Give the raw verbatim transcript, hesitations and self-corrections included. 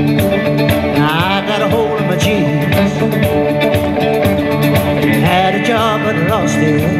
I got a hold of my jeans, had a job but lost it.